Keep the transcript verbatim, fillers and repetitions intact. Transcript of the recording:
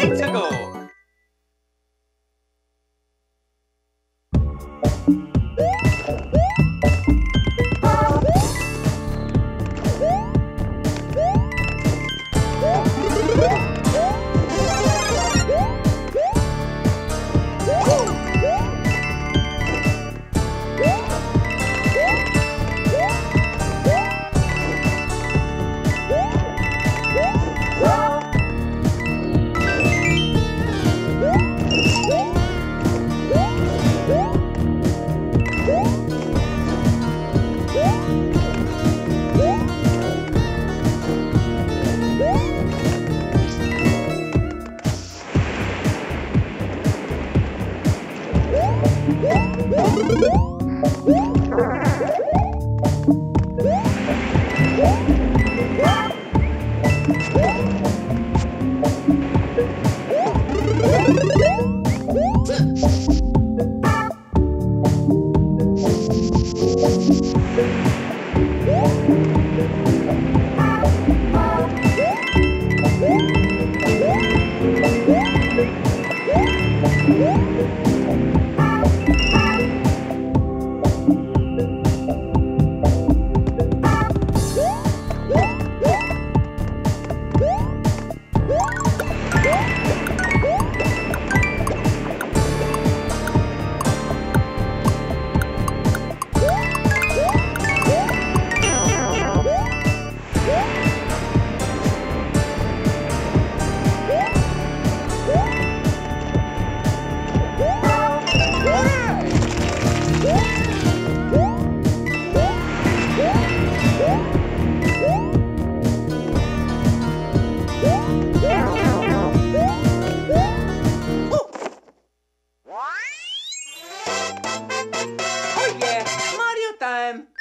days ago. Oh yeah, Mario time!